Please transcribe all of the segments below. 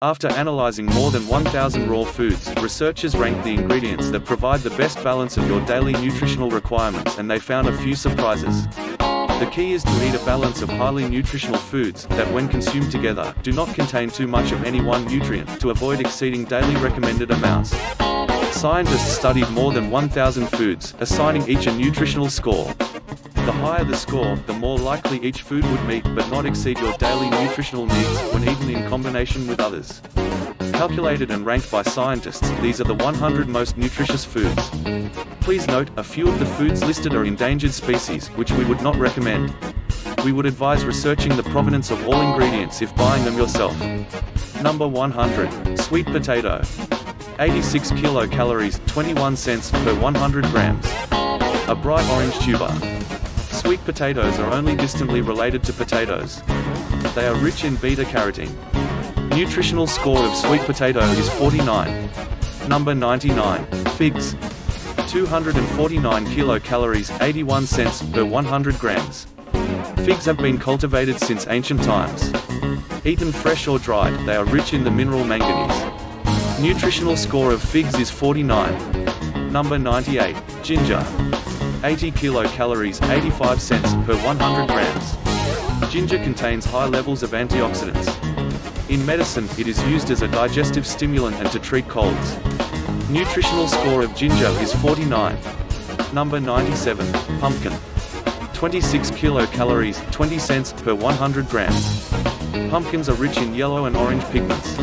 After analyzing more than 1,000 raw foods, researchers ranked the ingredients that provide the best balance of your daily nutritional requirements, and they found a few surprises. The key is to eat a balance of highly nutritional foods that, when consumed together, do not contain too much of any one nutrient, to avoid exceeding daily recommended amounts. Scientists studied more than 1,000 foods, assigning each a nutritional score. The higher the score, the more likely each food would meet but not exceed your daily nutritional needs when eaten in combination with others. Calculated and ranked by scientists, these are the 100 most nutritious foods. Please note, a few of the foods listed are endangered species, which we would not recommend. We would advise researching the provenance of all ingredients if buying them yourself. Number 100. Sweet potato. 86 kilocalories, 21 cents per 100 grams. A bright orange tuber. Sweet potatoes are only distantly related to potatoes. They are rich in beta-carotene. Nutritional score of sweet potato is 49. Number 99. Figs. 249 kilocalories, 81 cents per 100 grams. Figs have been cultivated since ancient times. Eaten fresh or dried, they are rich in the mineral manganese. Nutritional score of figs is 49. Number 98. Ginger. 80 kilocalories, 85 cents per 100 grams. Ginger contains high levels of antioxidants. In medicine, it is used as a digestive stimulant and to treat colds. Nutritional score of ginger is 49. Number 97. Pumpkin. 26 kilocalories, 20 cents per 100 grams. Pumpkins are rich in yellow and orange pigments,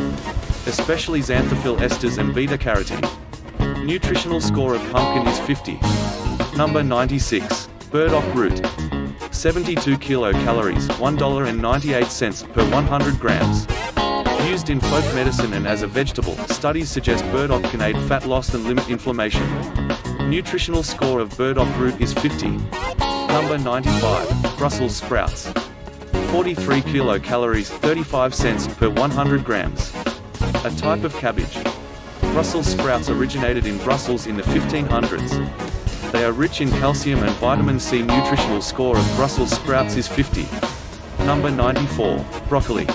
especially xanthophyll esters and beta-carotene. Nutritional score of pumpkin is 50. Number 96. Burdock root. 72 kilocalories, $1.98 per 100 grams. Used in folk medicine and as a vegetable, studies suggest burdock can aid fat loss and limit inflammation. Nutritional score of burdock root is 50. Number 95. Brussels sprouts. 43 kilocalories, 35 cents per 100 grams. A type of cabbage. Brussels sprouts originated in Brussels in the 1500s. They are rich in calcium and vitamin C. Nutritional score of Brussels sprouts is 50. Number 94. Broccoli.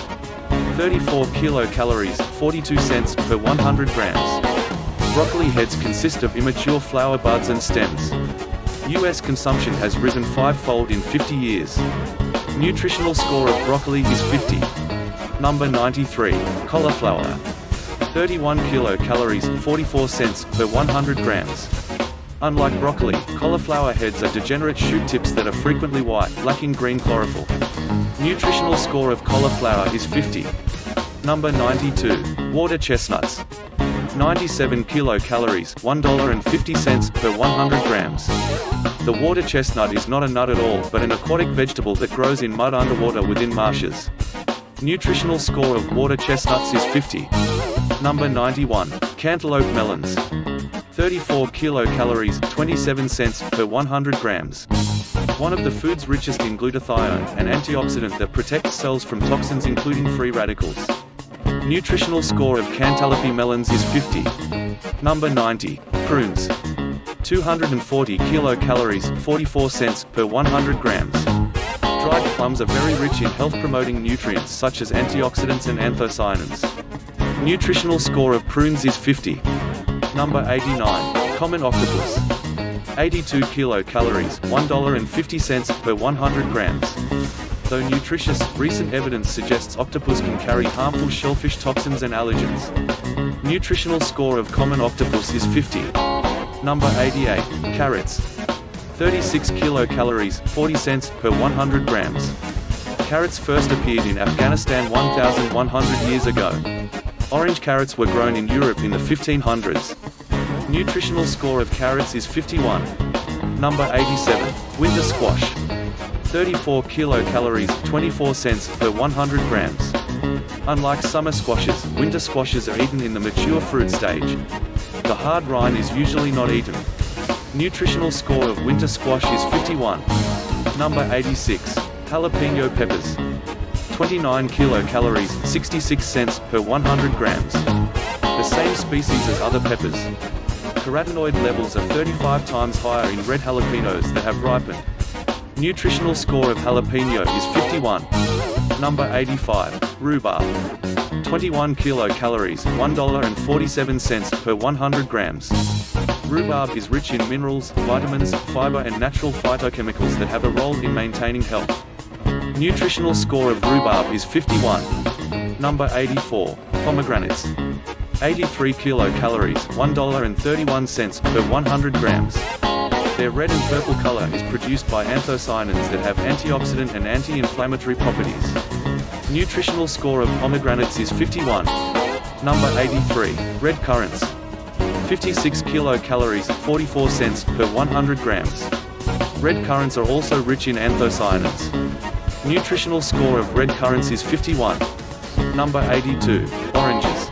34 kilocalories, 42 cents per 100 grams. Broccoli heads consist of immature flower buds and stems. U.S. consumption has risen five-fold in 50 years. Nutritional score of broccoli is 50. Number 93. Cauliflower. 31 kilocalories, 44 cents per 100 grams. Unlike broccoli, cauliflower heads are degenerate shoot tips that are frequently white, lacking green chlorophyll. Nutritional score of cauliflower is 50. Number 92. Water chestnuts. 97 kilocalories, $1.50 per 100 grams. The water chestnut is not a nut at all, but an aquatic vegetable that grows in mud underwater within marshes. Nutritional score of water chestnuts is 50. Number 91. Cantaloupe melons. 34 kilocalories, 27 cents per 100 grams. One of the foods richest in glutathione, an antioxidant that protects cells from toxins including free radicals. Nutritional score of cantaloupe melons is 50. Number 90. Prunes. 240 kilocalories, 44 cents per 100 grams. Dried plums are very rich in health-promoting nutrients such as antioxidants and anthocyanins. Nutritional score of prunes is 50. Number 89. Common octopus. 82 kilocalories, $1.50 per 100 grams. Though nutritious, recent evidence suggests octopus can carry harmful shellfish toxins and allergens. Nutritional score of common octopus is 50. Number 88. Carrots. 36 kilocalories, 40 cents per 100 grams. Carrots first appeared in Afghanistan 1,100 years ago. Orange carrots were grown in Europe in the 1500s. Nutritional score of carrots is 51. Number 87. Winter squash. 34 kilocalories, 24 cents per 100 grams. Unlike summer squashes, winter squashes are eaten in the mature fruit stage. The hard rind is usually not eaten. Nutritional score of winter squash is 51. Number 86. Jalapeno peppers. 29 kilocalories, 66 cents per 100 grams. The same species as other peppers. Carotenoid levels are 35 times higher in red jalapenos that have ripened. Nutritional score of jalapeno is 51. Number 85. Rhubarb. 21 kilocalories, $1.47 per 100 grams. Rhubarb is rich in minerals, vitamins, fiber and natural phytochemicals that have a role in maintaining health. Nutritional score of rhubarb is 51. Number 84. Pomegranates. 83 kilocalories, $1.31 per 100 grams. Their red and purple color is produced by anthocyanins that have antioxidant and anti-inflammatory properties. Nutritional score of pomegranates is 51. Number 83. Red currants. 56 kilocalories, 44 cents per 100 grams. Red currants are also rich in anthocyanins. Nutritional score of red currants is 51. Number 82. Oranges.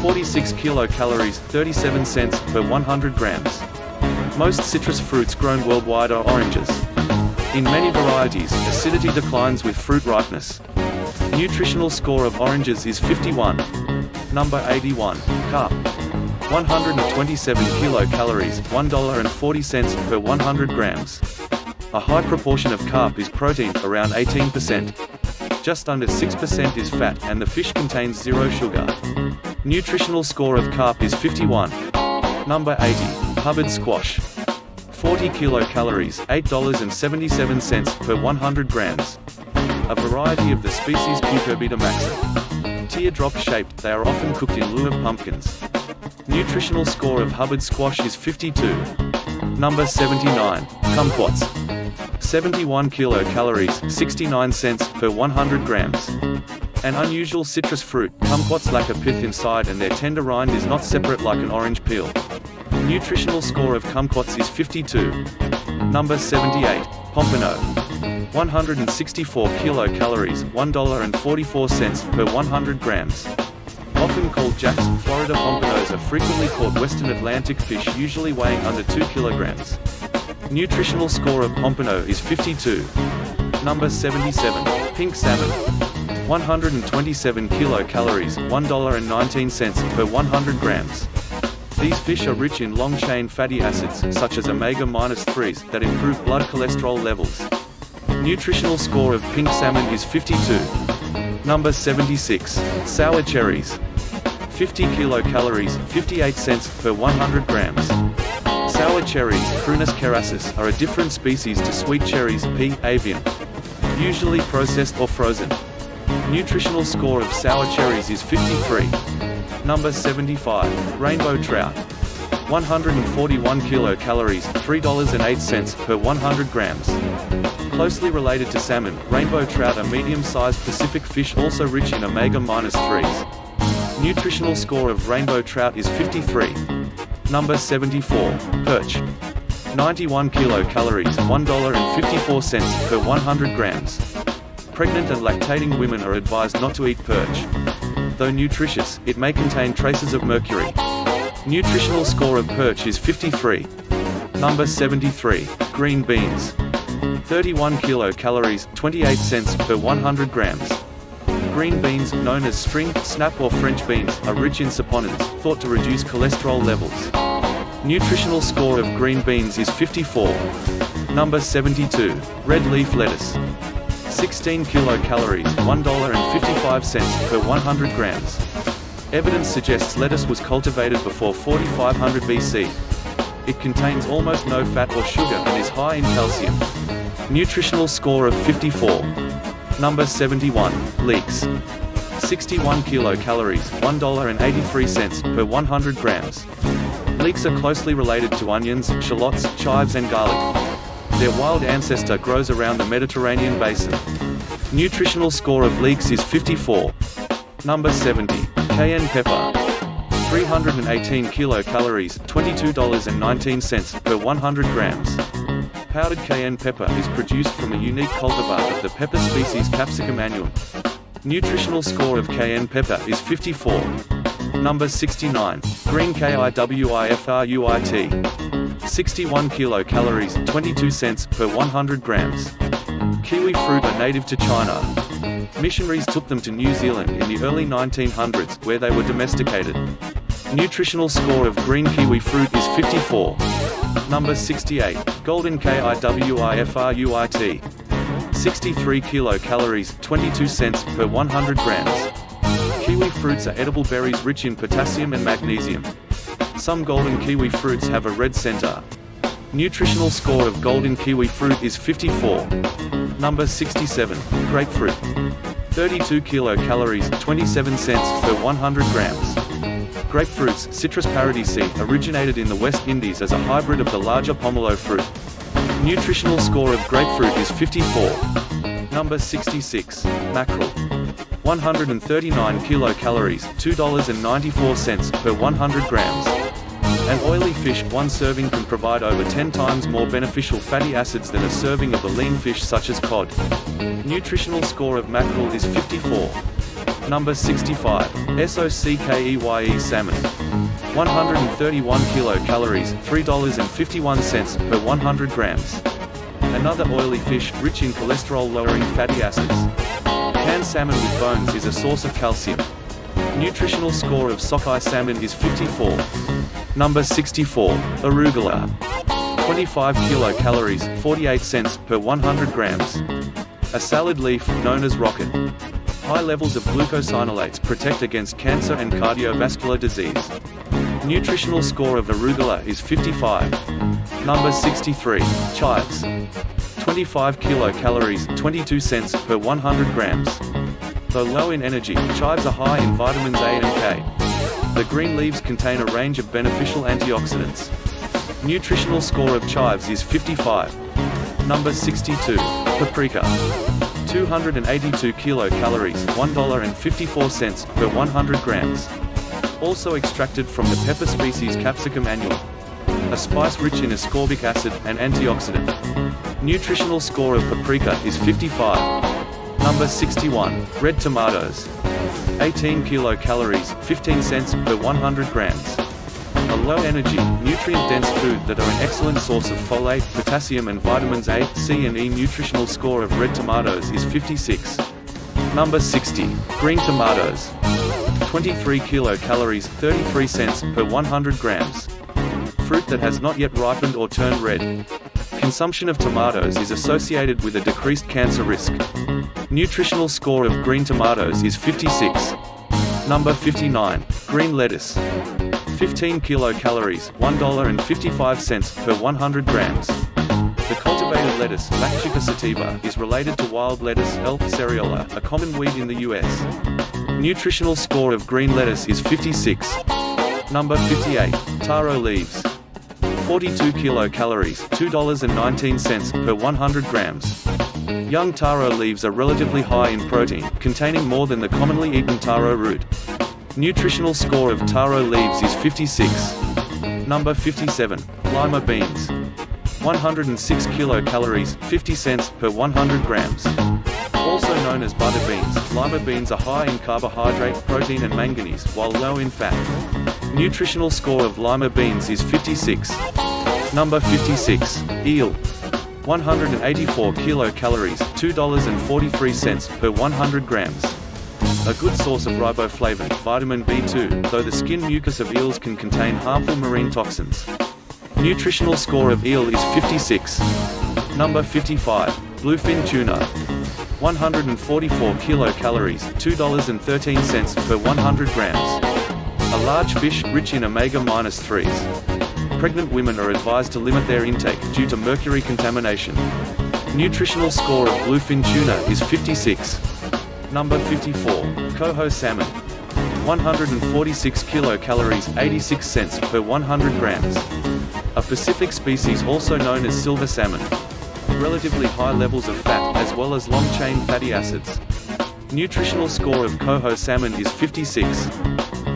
46 kilocalories, 37 cents per 100 grams. Most citrus fruits grown worldwide are oranges. In many varieties, acidity declines with fruit ripeness. Nutritional score of oranges is 51. Number 81. Carp. 127 kilocalories, $1.40 per 100 grams. A high proportion of carp is protein, around 18%. Just under 6% is fat, and the fish contains zero sugar. Nutritional score of carp is 51. Number 80. Hubbard squash. 40 kilocalories, $8.77 per 100 grams. A variety of the species Cucurbita maxima. Teardrop-shaped, they are often cooked in lieu of pumpkins. Nutritional score of Hubbard squash is 52. Number 79. Kumquats. 71 kilocalories, 69 cents per 100 grams. An unusual citrus fruit, kumquats lack a pith inside and their tender rind is not separate like an orange peel. Nutritional score of kumquats is 52. Number 78. Pompano. 164 kilocalories, $1.44 per 100 grams. Often called jacks, Florida pompanos are frequently caught Western Atlantic fish usually weighing under 2 kilograms. Nutritional score of pompano is 52. Number 77. Pink salmon. 127 kilocalories, $1.19 per 100 grams. These fish are rich in long-chain fatty acids, such as omega-3s, that improve blood cholesterol levels. Nutritional score of pink salmon is 52. Number 76. Sour cherries. 50 kilocalories, 58 cents per 100 grams. Sour cherries, Prunus cerasus, are a different species to sweet cherries, P. avium. Usually processed or frozen. Nutritional score of sour cherries is 53. Number 75. Rainbow trout. 141 kilocalories, $3.08 per 100 grams. Closely related to salmon, rainbow trout are medium-sized Pacific fish also rich in omega-3s. Nutritional score of rainbow trout is 53. Number 74. Perch. 91 kilocalories, $1.54 per 100 grams. Pregnant and lactating women are advised not to eat perch. Though nutritious, it may contain traces of mercury. Nutritional score of perch is 53. Number 73. Green beans. 31 kilocalories, 28 cents per 100 grams. Green beans, known as string, snap or French beans, are rich in saponins, thought to reduce cholesterol levels. Nutritional score of green beans is 54. Number 72. Red leaf lettuce. 16 kilocalories, $1.55 per 100 grams. Evidence suggests lettuce was cultivated before 4500 BC. It contains almost no fat or sugar and is high in calcium. Nutritional score of 54. Number 71. Leeks. 61 kilocalories, $1.83 per 100 grams. Leeks are closely related to onions, shallots, chives and garlic. Their wild ancestor grows around the Mediterranean basin. Nutritional score of leeks is 54. Number 70. Cayenne pepper. 318 kilocalories, $22.19 per 100 grams. Powdered cayenne pepper is produced from a unique cultivar of the pepper species Capsicum annuum. Nutritional score of cayenne pepper is 54. Number 69. Green kiwifruit. 61 kilocalories, 22 cents per 100 grams. Kiwi fruit are native to China. Missionaries took them to New Zealand in the early 1900s, where they were domesticated. Nutritional score of green kiwi fruit is 54. Number 68. Golden kiwifruit. 63 kilocalories, 22 cents per 100 grams. Kiwi Kiwi fruits are edible berries rich in potassium and magnesium. Some golden kiwi fruits have a red center. Nutritional score of golden kiwi fruit is 54. Number 67, grapefruit. 32 kilocalories, 27 cents per 100 grams. Grapefruits, Citrus paradisi, originated in the West Indies as a hybrid of the larger pomelo fruit. Nutritional score of grapefruit is 54. Number 66, mackerel. 139 kilocalories, $2.94 per 100 grams. An oily fish, one serving can provide over 10 times more beneficial fatty acids than a serving of a lean fish such as cod. Nutritional score of mackerel is 54. Number 65, Sockeye salmon. 131 kilocalories, $3.51 per 100 grams. Another oily fish, rich in cholesterol-lowering fatty acids. Canned salmon with bones is a source of calcium. Nutritional score of sockeye salmon is 54. Number 64, arugula. 25 kilocalories, 48 cents per 100 grams. A salad leaf, known as rocket. High levels of glucosinolates protect against cancer and cardiovascular disease. Nutritional score of arugula is 55. Number 63, chives. 25 kilocalories, 22 cents per 100 grams. Though low in energy, chives are high in vitamins A and K. The green leaves contain a range of beneficial antioxidants. Nutritional score of chives is 55. Number 62, paprika. 282 kilocalories, $1.54 per 100 grams. Also extracted from the pepper species Capsicum annuum. A spice rich in ascorbic acid, an antioxidant. Nutritional score of paprika is 55. Number 61, red tomatoes. 18 kilocalories, 15 cents per 100 grams. A low-energy, nutrient-dense food that are an excellent source of folate, potassium and vitamins A, C and E. Nutritional score of red tomatoes is 56. Number 60, green tomatoes. 23 kilocalories, 33 cents per 100 grams. Fruit that has not yet ripened or turned red. Consumption of tomatoes is associated with a decreased cancer risk. Nutritional score of green tomatoes is 56. Number 59, green lettuce. 15 kilocalories, $1.55 per 100 grams. The cultivated lettuce, Lactuca sativa, is related to wild lettuce, L. seriola, a common weed in the US. Nutritional score of green lettuce is 56. Number 58, taro leaves. 42 kilocalories, $2.19 per 100 grams. Young taro leaves are relatively high in protein, containing more than the commonly eaten taro root. Nutritional score of taro leaves is 56. Number 57, lima beans. 106 kilocalories, 50 cents per 100 grams. Also known as butter beans, lima beans are high in carbohydrate, protein and manganese, while low in fat. Nutritional score of lima beans is 56. Number 56, eel. 184 kilocalories, $2.43 per 100 grams. A good source of riboflavin, vitamin B2, though the skin mucus of eels can contain harmful marine toxins. Nutritional score of eel is 56. Number 55, bluefin tuna. 144 kilocalories, $2.13 per 100 grams. A large fish, rich in omega-3s. Pregnant women are advised to limit their intake due to mercury contamination. Nutritional score of bluefin tuna is 56. Number 54, coho salmon. 146 kilocalories, 86 cents per 100 grams. A Pacific species also known as silver salmon. Relatively high levels of fat, as well as long-chain fatty acids. Nutritional score of coho salmon is 56.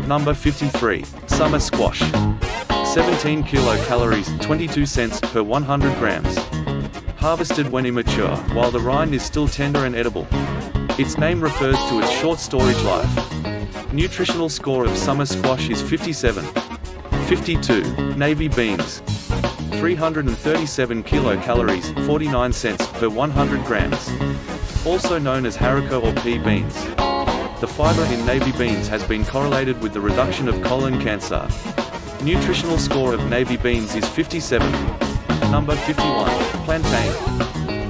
Number 53, summer squash. 17 kilocalories, 22 cents per 100 grams. Harvested when immature, while the rind is still tender and edible. Its name refers to its short storage life. Nutritional score of summer squash is 57. 52, navy beans. 337 kilocalories, 49 cents per 100 grams. Also known as haricot or pea beans. The fiber in navy beans has been correlated with the reduction of colon cancer. Nutritional score of navy beans is 57. Number 51, plantain.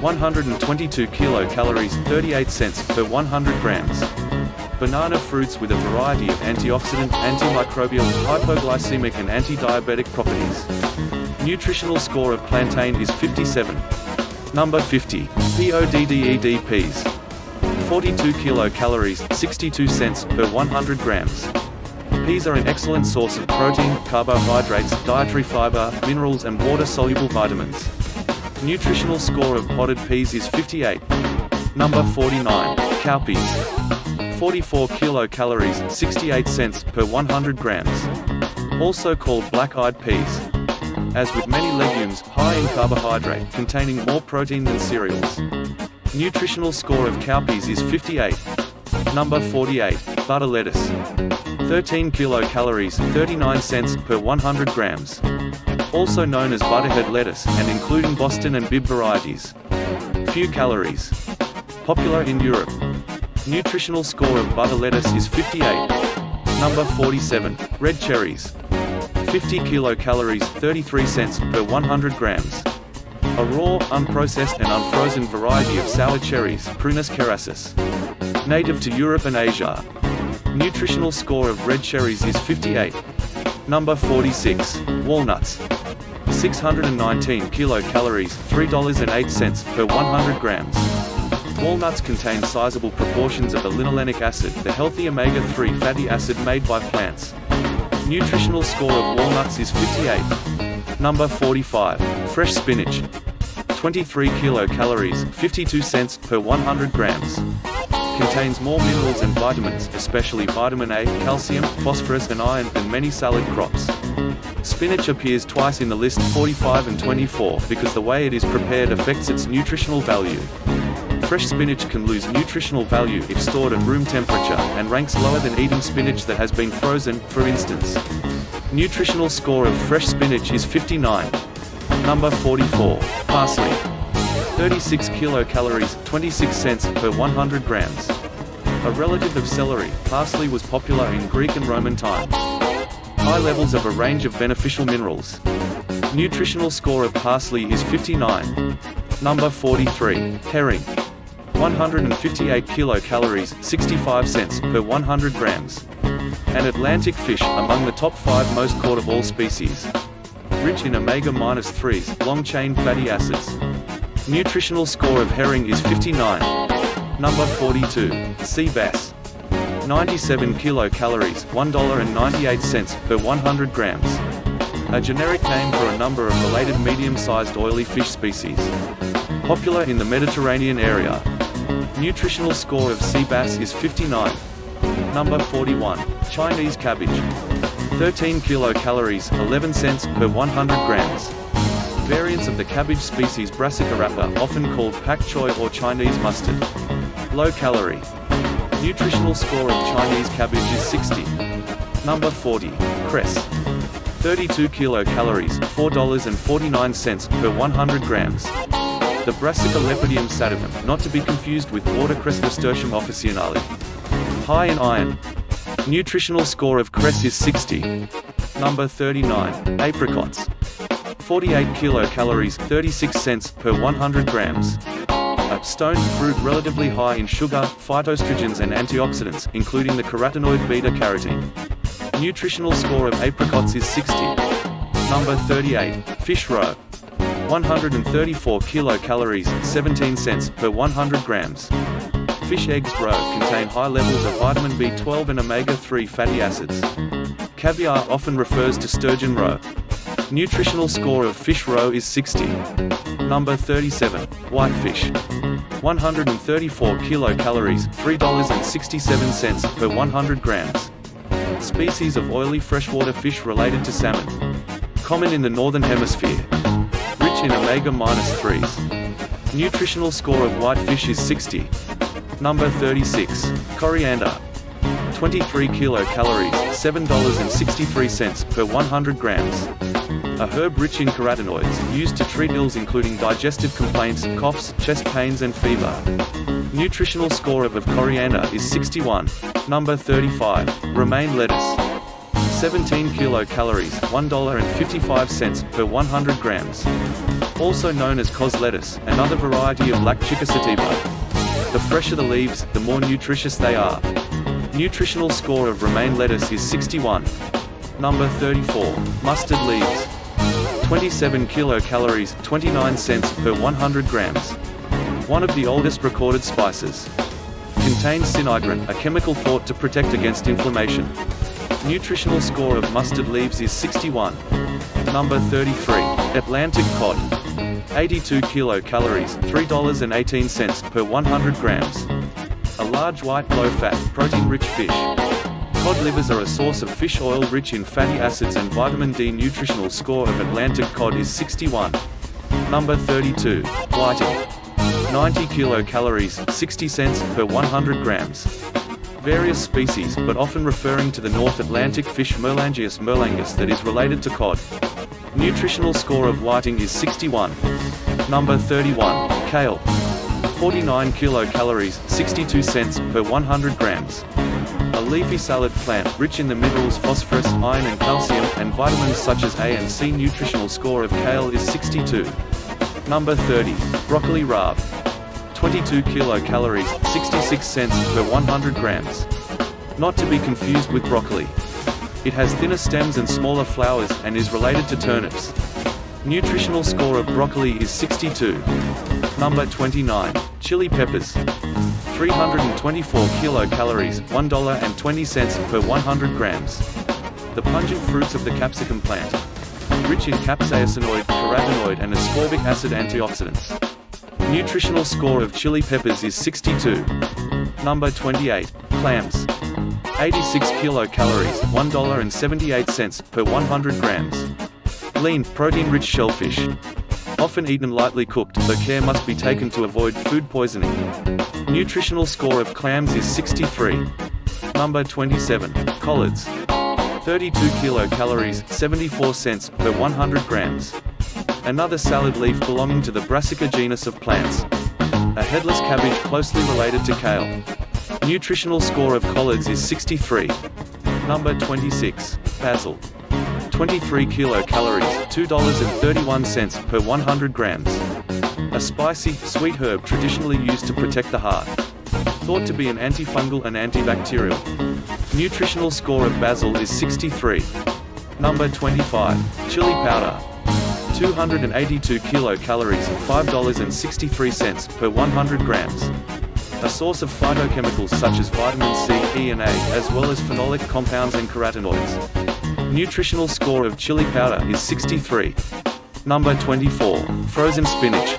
122 kilocalories, 38 cents per 100 grams. Banana fruits with a variety of antioxidant, antimicrobial, hypoglycemic and anti-diabetic properties. Nutritional score of plantain is 57. Number 50. PODDED peas. 42 kilocalories, 62 cents per 100 grams. Peas are an excellent source of protein, carbohydrates, dietary fiber, minerals and water-soluble vitamins. Nutritional score of potted peas is 58. Number 49. Cowpeas. 44 kilocalories, 68 cents per 100 grams. Also called black-eyed peas. As with many legumes, high in carbohydrate, containing more protein than cereals. Nutritional score of cowpeas is 58. Number 48. Butter lettuce. 13 kilocalories, 39 cents per 100 grams. Also known as butterhead lettuce, and including Boston and Bib varieties. Few calories. Popular in Europe. Nutritional score of butter lettuce is 58. Number 47. Red cherries. 50 kilocalories, 33 cents per 100 grams. A raw, unprocessed and unfrozen variety of sour cherries, Prunus cerasus. Native to Europe and Asia. Nutritional score of red cherries is 58. Number 46. Walnuts. 619 kilocalories, $3.08 per 100 grams. Walnuts contain sizable proportions of the linolenic acid, the healthy omega-3 fatty acid made by plants. Nutritional score of walnuts is 58. Number 45. Fresh spinach. 23 kilocalories, 52 cents per 100 grams. Contains more minerals and vitamins, especially vitamin A, calcium, phosphorus and iron, than many salad crops. Spinach appears twice in the list 45 and 24 because the way it is prepared affects its nutritional value. Fresh spinach can lose nutritional value if stored at room temperature, and ranks lower than eating spinach that has been frozen, for instance. Nutritional score of fresh spinach is 59. Number 44. Parsley. 36 kilocalories, 26 cents per 100 grams. A relative of celery, parsley was popular in Greek and Roman times. High levels of a range of beneficial minerals. Nutritional score of parsley is 59. Number 43. Herring. 158 kilocalories, 65 cents per 100 grams. An Atlantic fish, among the top 5 most caught of all species. Rich in omega-3s, long-chain fatty acids. Nutritional score of herring is 59. Number 42. Sea bass. 97 kilocalories, $1.98 per 100 grams. A generic name for a number of related medium-sized oily fish species. Popular in the Mediterranean area. Nutritional score of sea bass is 59. Number 41. Chinese cabbage. 13 kilocalories, 11 cents per 100 grams. Variants of the cabbage species Brassica rapa, often called pak choy or Chinese mustard. Low calorie. Nutritional score of Chinese cabbage is 60. Number 40. Cress. 32 kilocalories, $4.49 per 100 grams. The Brassica lepidium sativum, not to be confused with watercress Nasturtium officinale. High in iron. Nutritional score of cress is 60. Number 39. Apricots. 48 kilocalories, 36 cents per 100 grams. A stone fruit relatively high in sugar, phytoestrogens and antioxidants, including the carotenoid beta-carotene. Nutritional score of apricots is 60. Number 38. Fish roe. 134 kilocalories, 17 cents per 100 grams. Fish eggs roe contain high levels of vitamin B12 and omega-3 fatty acids. Caviar often refers to sturgeon roe. Nutritional score of fish roe is 60. Number 37. Whitefish. 134 kilocalories, $3.67 per 100 grams. Species of oily freshwater fish related to salmon. Common in the northern hemisphere. In omega-3s. Nutritional score of whitefish is 60. Number 36. Coriander. 23 kilocalories, $7.63 per 100 grams. A herb rich in carotenoids, used to treat ills including digestive complaints, coughs, chest pains and fever. Nutritional score of coriander is 61. Number 35. Romaine lettuce. 17 kilocalories, $1.55 per 100 grams. Also known as cos lettuce, another variety of Lactuca sativa. The fresher the leaves, the more nutritious they are. Nutritional score of romaine lettuce is 61. Number 34. Mustard leaves. 27 kilocalories, 29 cents per 100 grams. One of the oldest recorded spices. Contains synhydrin, a chemical thought to protect against inflammation. Nutritional score of mustard leaves is 61. Number 33. Atlantic cod. 82 kilocalories, $3.18 per 100 grams. A large white low-fat, protein-rich fish. Cod livers are a source of fish oil rich in fatty acids and vitamin D. Nutritional score of Atlantic cod is 61. Number 32. Whiting. 90 kilocalories, 60 cents per 100 grams. Various species, but often referring to the North Atlantic fish Merlangius merlangus that is related to cod. Nutritional score of whiting is 61. Number 31. Kale. 49 kilocalories, 62 cents per 100 grams. A leafy salad plant, rich in the minerals phosphorus, iron and calcium, and vitamins such as A and C. Nutritional score of kale is 62. Number 30. Broccoli rabe. 22 kilocalories, 66 cents per 100 grams. Not to be confused with broccoli. It has thinner stems and smaller flowers, and is related to turnips. Nutritional score of broccoli is 62. Number 29. Chili peppers. 324 kilocalories, $1.20 per 100 grams. The pungent fruits of the capsicum plant. Rich in capsaicinoid, carotenoid and ascorbic acid antioxidants. Nutritional score of chili peppers is 62. Number 28. Clams. 86 kilocalories, $1.78 per 100 grams. Lean, protein-rich shellfish. Often eaten lightly cooked, though care must be taken to avoid food poisoning. Nutritional score of clams is 63. Number 27. Collards. 32 kilocalories, 74 cents per 100 grams. Another salad leaf belonging to the Brassica genus of plants. A headless cabbage closely related to kale. Nutritional score of collards is 63. Number 26. Basil. 23 kilocalories, $2.31 per 100 grams. A spicy, sweet herb traditionally used to protect the heart. Thought to be an antifungal and antibacterial. Nutritional score of basil is 63. Number 25. Chili powder. 282 kilocalories, $5.63 per 100 grams. A source of phytochemicals such as vitamin C, E and A, as well as phenolic compounds and carotenoids. Nutritional score of chili powder is 63. Number 24. Frozen spinach.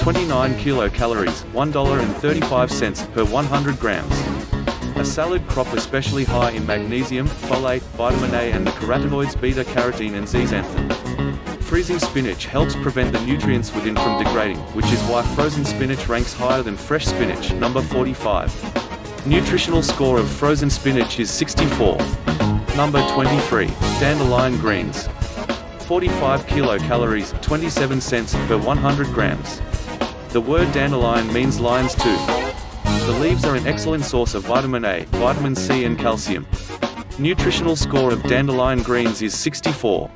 29 kilocalories, $1.35 per 100 grams. A salad crop especially high in magnesium, folate, vitamin A and the carotenoids beta-carotene and zeaxanthin. Freezing spinach helps prevent the nutrients within from degrading, which is why frozen spinach ranks higher than fresh spinach. Number 45. Nutritional score of frozen spinach is 64. Number 23. Dandelion greens. 45 kilocalories, 27 cents per 100 grams. The word dandelion means lion's tooth. The leaves are an excellent source of vitamin A, vitamin C and calcium. Nutritional score of dandelion greens is 64.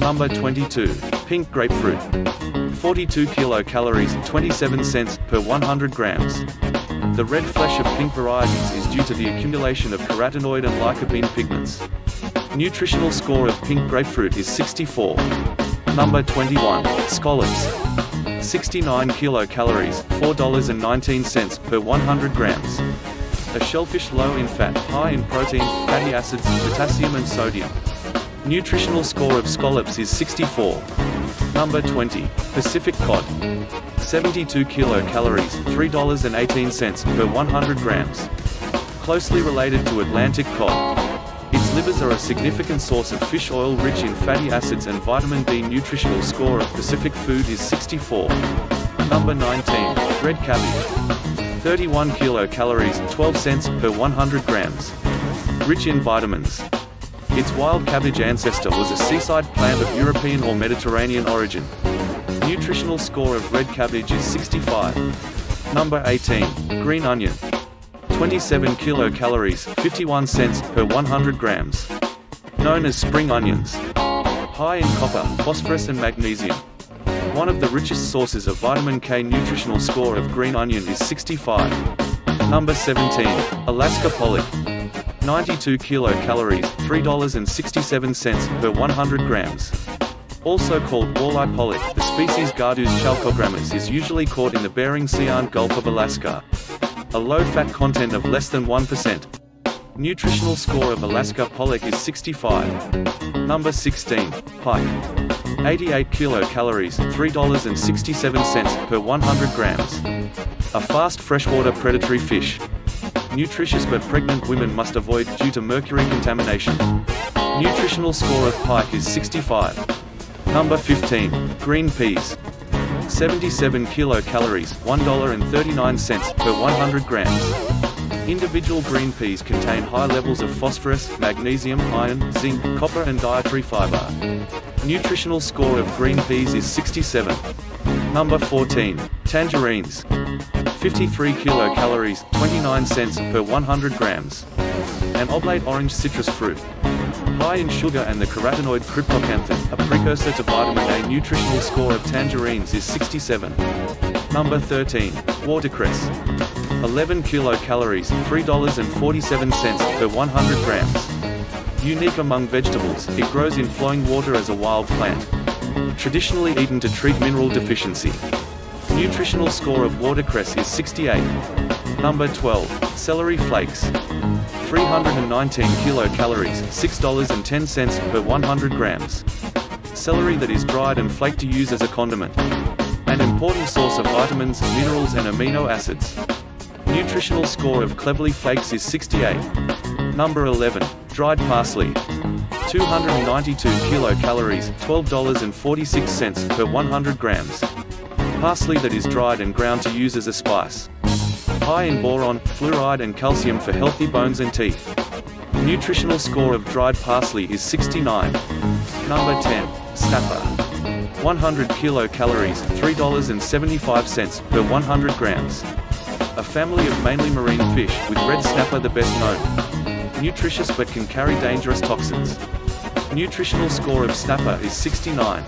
Number 22. Pink grapefruit. 42 kilocalories, 27 cents per 100 grams. The red flesh of pink varieties is due to the accumulation of carotenoid and lycopene pigments. Nutritional score of pink grapefruit is 64. Number 21. Scallops. 69 kilocalories, $4.19 per 100 grams. A shellfish low in fat, high in protein, fatty acids, potassium and sodium. Nutritional score of scallops is 64. Number 20. Pacific cod. 72 kilocalories, $3.18 per 100 grams. Closely related to Atlantic cod. Its livers are a significant source of fish oil rich in fatty acids and vitamin D. Nutritional score of Pacific food is 64. Number 19. Red cabbage. 31 kilocalories, 12 cents per 100 grams. Rich in vitamins. Its wild cabbage ancestor was a seaside plant of European or Mediterranean origin. Nutritional score of red cabbage is 65. Number 18. Green onion. 27 kilocalories, 51 cents per 100 grams. Known as spring onions. High in copper, phosphorus and magnesium. One of the richest sources of vitamin K. Nutritional score of green onion is 65. Number 17. Alaska pollock. 92 kilocalories, $3.67 per 100 grams. Also called walleye pollock, the species Gadus chalcogrammus is usually caught in the Bering Sea and Gulf of Alaska. A low fat content of less than 1%. Nutritional score of Alaska pollock is 65. Number 16, pike. 88 kilocalories, $3.67 per 100 grams. A fast freshwater predatory fish. Nutritious but pregnant women must avoid due to mercury contamination. Nutritional score of pike is 65. Number 15, green peas. 77 kilocalories, $1.39 per 100 grams. Individual green peas contain high levels of phosphorus, magnesium, iron, zinc, copper and dietary fiber. Nutritional score of green peas is 67. Number 14, tangerines. 53 kilocalories, 29 cents per 100 grams. An oblate orange citrus fruit. High in sugar and the carotenoid cryptocanthin, a precursor to vitamin A. Nutritional score of tangerines is 67. Number 13, watercress. 11 kilocalories, $3.47 per 100 grams. Unique among vegetables, it grows in flowing water as a wild plant. Traditionally eaten to treat mineral deficiency. Nutritional score of watercress is 68. Number 12, celery flakes. 319 kilocalories, $6.10 per 100 grams. Celery that is dried and flaked to use as a condiment. An important source of vitamins, minerals and amino acids. Nutritional score of cleverly flakes is 68. Number 11, dried parsley. 292 kilocalories, $12.46 per 100 grams. Parsley that is dried and ground to use as a spice. High in boron, fluoride and calcium for healthy bones and teeth. Nutritional score of dried parsley is 69. Number 10, snapper. 100 kilocalories, $3.75 per 100 grams. A family of mainly marine fish, with red snapper the best known. Nutritious but can carry dangerous toxins. Nutritional score of snapper is 69.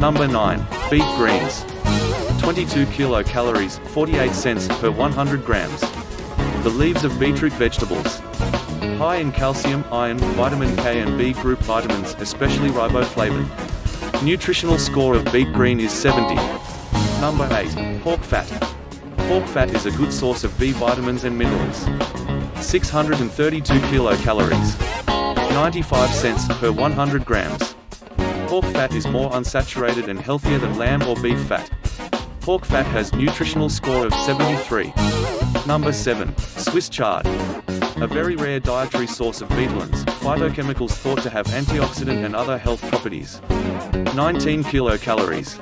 Number 9, beet greens. 22 kilocalories, 48 cents per 100 grams. The leaves of beetroot vegetables. High in calcium, iron, vitamin K and B group vitamins, especially riboflavin. Nutritional score of beet green is 70. Number 8, pork fat. Pork fat is a good source of B vitamins and minerals. 632 kilocalories, 95 cents per 100 grams. Pork fat is more unsaturated and healthier than lamb or beef fat. Pork fat has nutritional score of 73. Number 7, Swiss chard. A very rare dietary source of beetolins, phytochemicals thought to have antioxidant and other health properties. 19 kilocalories,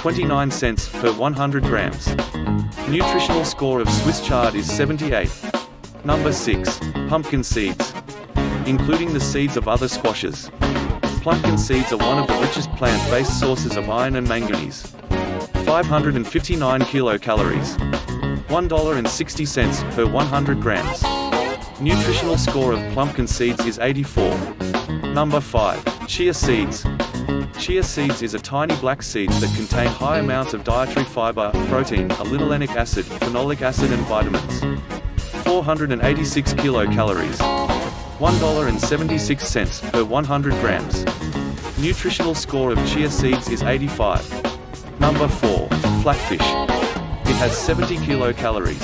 29 cents per 100 grams. Nutritional score of Swiss chard is 78. Number 6, pumpkin seeds. Including the seeds of other squashes. Pumpkin seeds are one of the richest plant-based sources of iron and manganese. 559 kilocalories. $1.60 per 100 grams. Nutritional score of pumpkin seeds is 84. Number 5, chia seeds. Chia seeds is a tiny black seeds that contain high amounts of dietary fiber, protein, allelenic acid, phenolic acid and vitamins. 486 kilocalories, $1.76 per 100 grams. Nutritional score of chia seeds is 85. Number 4, flatfish. It has 70 kilocalories,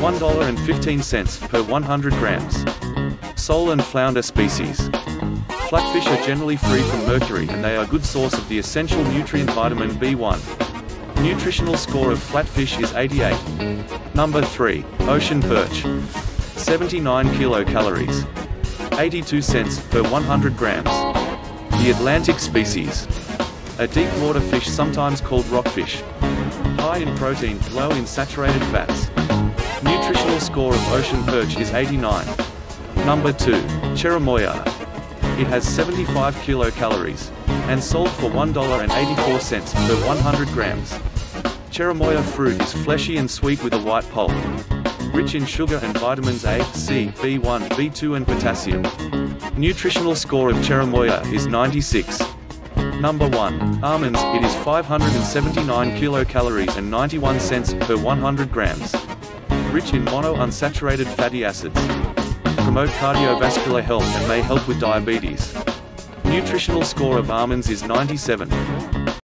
$1.15 per 100 grams. Sole and flounder species. Flatfish are generally free from mercury and they are a good source of the essential nutrient vitamin B1. Nutritional score of flatfish is 88. Number 3, ocean perch. 79 kilocalories, 82 cents per 100 grams. The Atlantic species. A deep water fish sometimes called rockfish. High in protein, low in saturated fats. Nutritional score of ocean perch is 89. Number 2, cherimoya. It has 75 kilocalories, and sold for $1.84 per 100 grams. Cherimoya fruit is fleshy and sweet with a white pulp. Rich in sugar and vitamins A, C, B1, B2 and potassium. Nutritional score of cherimoya is 96. Number 1, almonds. It is 579 kilocalories and 91 cents per 100 grams. Rich in monounsaturated fatty acids. promote cardiovascular health and may help with diabetes. Nutritional score of almonds is 97.